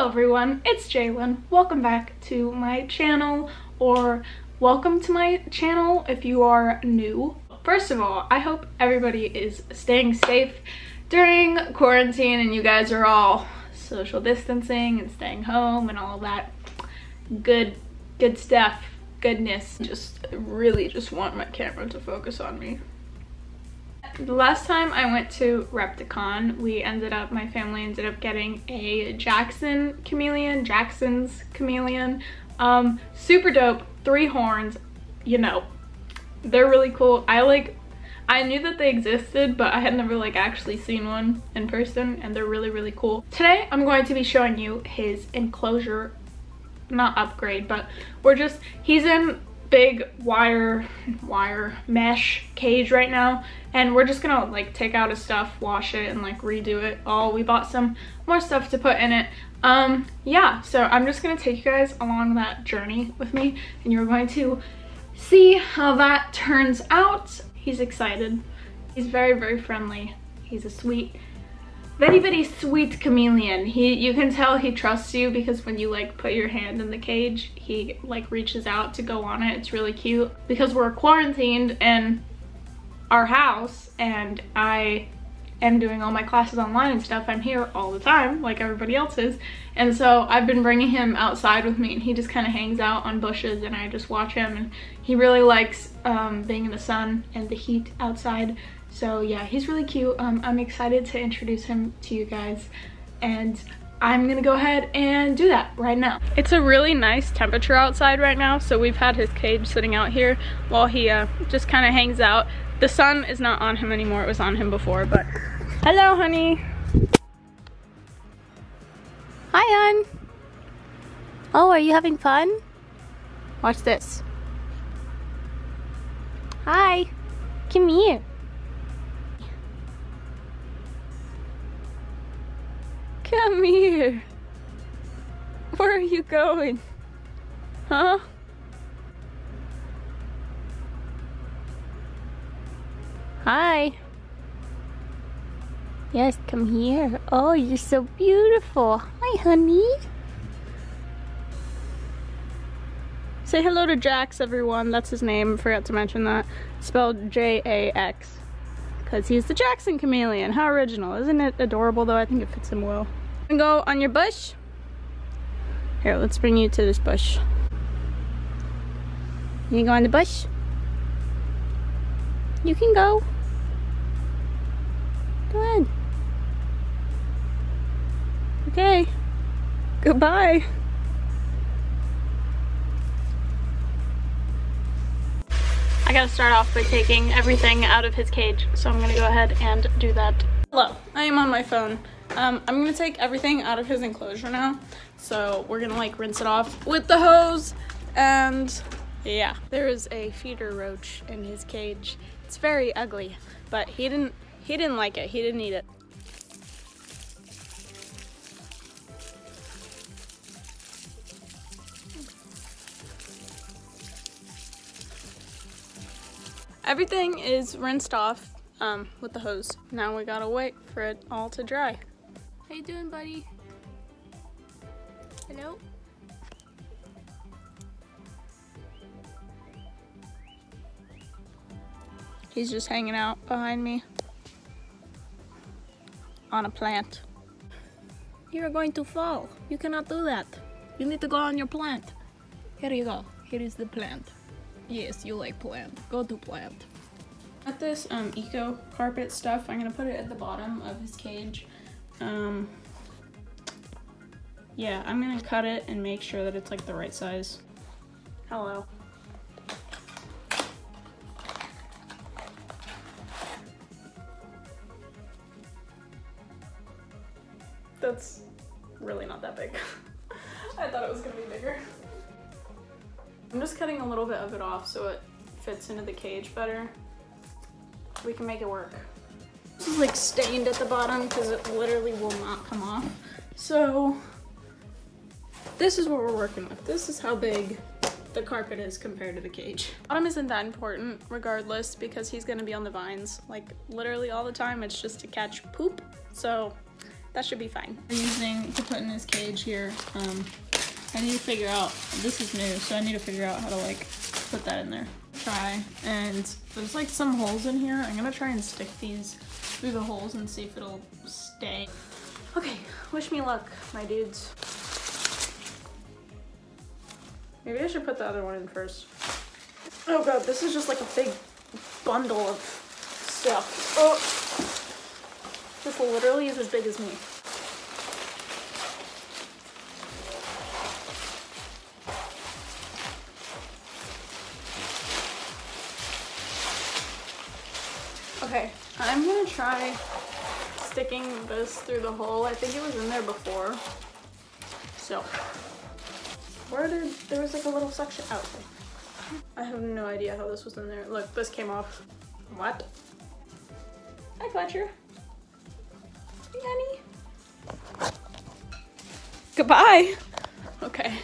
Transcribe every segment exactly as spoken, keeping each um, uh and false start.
Hello everyone, it's Jaylen. Welcome back to my channel, or welcome to my channel if you are new. First of all, I hope everybody is staying safe during quarantine and you guys are all social distancing and staying home and all that good, good stuff, goodness. Just really just want my camera to focus on me. The last time I went to Repticon, we ended up, my family ended up getting a Jackson chameleon, Jackson's chameleon. Um, super dope, three horns, you know, they're really cool. I like, I knew that they existed, but I had never like actually seen one in person, and they're really, really cool. Today, I'm going to be showing you his enclosure, not upgrade, but we're just, he's in big wire wire mesh cage right now, and we're just gonna like take out his stuff, wash it, and like redo it all. We bought some more stuff to put in it. Um yeah, so I'm just gonna take you guys along that journey with me, and you're going to see how that turns out. He's excited, he's very very friendly, he's a sweet, very very sweet chameleon. He, you can tell he trusts you, because when you like put your hand in the cage, he like reaches out to go on it. It's really cute because we're quarantined in our house and I am doing all my classes online and stuff. I'm here all the time like everybody else is, and so I've been bringing him outside with me, and he just kind of hangs out on bushes and I just watch him, and he really likes um, being in the sun and the heat outside. So yeah, he's really cute. Um, I'm excited to introduce him to you guys, and I'm gonna go ahead and do that right now. It's a really nice temperature outside right now, so we've had his cage sitting out here while he uh, just kind of hangs out. The sun is not on him anymore. It was on him before, but hello, honey. Hi, hon. Oh, are you having fun? Watch this. Hi, come here. Come here. Where are you going? Huh? Hi. Yes, come here. Oh, you're so beautiful. Hi, honey. Say hello to Jax, everyone. That's his name. Forgot to mention that. Spelled J A X. Because he's the Jackson chameleon. How original. Isn't it adorable, though? I think it fits him well. Go on your bush. Here, let's bring you to this bush. You can go on the bush. You can go. Go on. Okay. Goodbye. I gotta start off by taking everything out of his cage, so I'm gonna go ahead and do that. Hello, I am on my phone. Um, I'm gonna take everything out of his enclosure now. So we're gonna like rinse it off with the hose, and yeah. There is a feeder roach in his cage. It's very ugly, but he didn't, he didn't like it. He didn't eat it. Everything is rinsed off um, with the hose. Now we gotta wait for it all to dry. How you doing, buddy? Hello? He's just hanging out behind me on a plant. You're going to fall. You cannot do that. You need to go on your plant. Here you go. Here is the plant. Yes, you like plant. Go to plant. Got this um, eco carpet stuff. I'm gonna put it at the bottom of his cage. Um, yeah, I'm gonna cut it and make sure that it's like the right size. Hello. That's really not that big. I thought it was gonna be bigger. I'm just cutting a little bit of it off so it fits into the cage better. We can make it work. This is like stained at the bottom because it literally will not come off. So this is what we're working with. This is how big the carpet is compared to the cage. Bottom isn't that important regardless, because he's gonna be on the vines like literally all the time. It's just to catch poop. So that should be fine. We're using to put in this cage here. Um, I need to figure out, this is new, so I need to figure out how to like put that in there. Try, and there's like some holes in here. I'm gonna try and stick these through the holes and see if it'll stay. Okay, wish me luck, my dudes. Maybe I should put the other one in first. Oh god, this is just like a big bundle of stuff. Oh, this literally is as big as me. Okay, I'm gonna try sticking this through the hole. I think it was in there before. So, where did, there was like a little section out there. I have no idea how this was in there. Look, this came off. What? Hi, Fletcher. Hey, honey. Goodbye. Okay.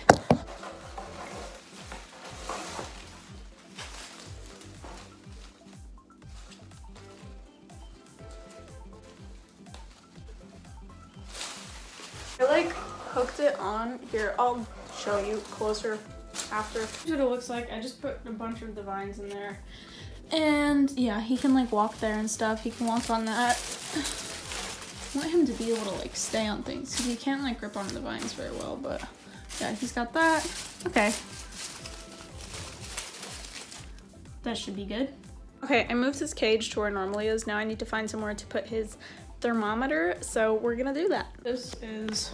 I like hooked it on here. I'll show you closer after. Here's what it looks like. I just put a bunch of the vines in there. And yeah, he can like walk there and stuff. He can walk on that. I want him to be able to like stay on things because he can't like grip onto the vines very well, but yeah, he's got that. Okay. That should be good. Okay, I moved his cage to where it normally is. Now I need to find somewhere to put his thermometer, so we're gonna do that. This is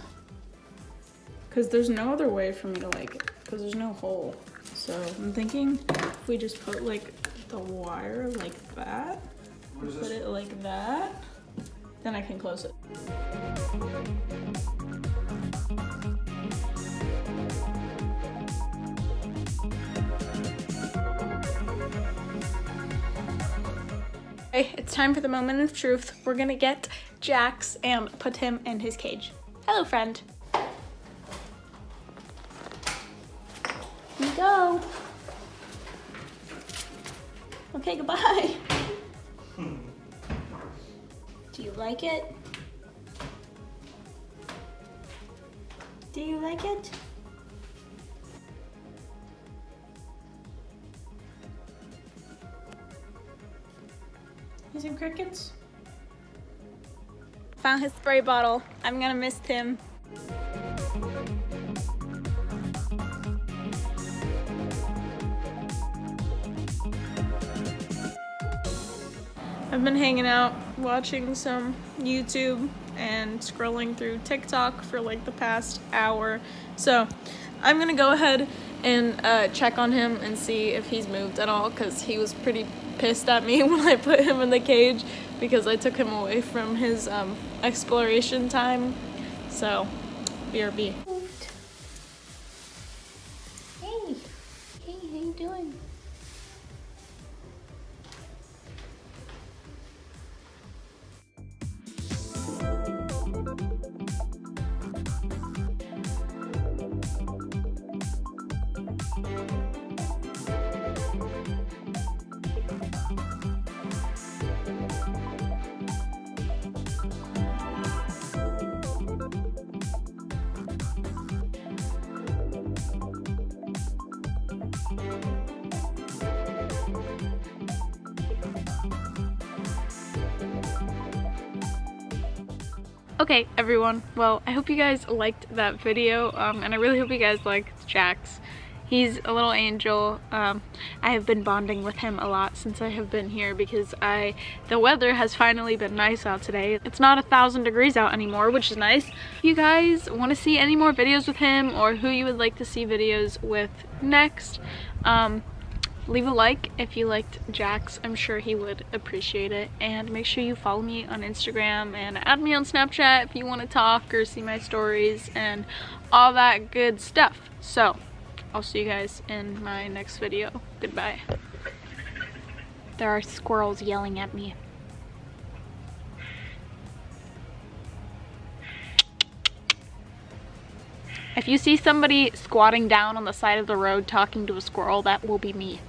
because there's no other way for me to like it because there's no hole, so I'm thinking if we just put like the wire like that, put it like that, then I can close it. Okay, it's time for the moment of truth. We're gonna get Jax and put him in his cage. Hello, friend. Here you go. Okay, goodbye. Hmm. Do you like it? Do you like it? You see crickets? Found his spray bottle. I'm gonna miss him. I've been hanging out, watching some YouTube and scrolling through TikTok for like the past hour. So I'm gonna go ahead and uh, check on him and see if he's moved at all, because he was pretty pissed at me when I put him in the cage because I took him away from his um, exploration time. So, B R B. Hey, hey, how you doing? Okay, everyone, well, I hope you guys liked that video, um, and I really hope you guys liked Jax. He's a little angel. Um, I have been bonding with him a lot since I have been here because I, the weather has finally been nice out today. It's not a thousand degrees out anymore, which is nice. If you guys want to see any more videos with him or who you would like to see videos with next, um, leave a like if you liked Jax. I'm sure he would appreciate it. And make sure you follow me on Instagram and add me on Snapchat if you want to talk or see my stories and all that good stuff. So, I'll see you guys in my next video. Goodbye. There are squirrels yelling at me. If you see somebody squatting down on the side of the road talking to a squirrel, that will be me.